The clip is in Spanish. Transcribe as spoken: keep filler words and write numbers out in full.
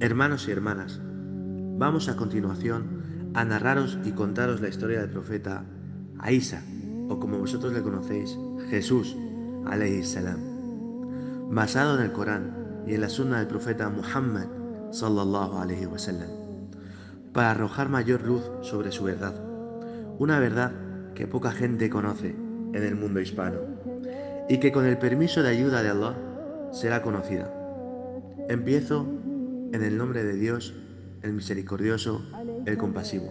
Hermanos y hermanas, vamos a continuación a narraros y contaros la historia del profeta Isa, o como vosotros le conocéis, Jesús, alayhi salam, basado en el Corán y en la sunna del profeta Muhammad, sallallahu alayhi wa sallam, para arrojar mayor luz sobre su verdad, una verdad que poca gente conoce en el mundo hispano, y que con el permiso de ayuda de Allah será conocida. Empiezo en el nombre de Dios, el misericordioso, el compasivo.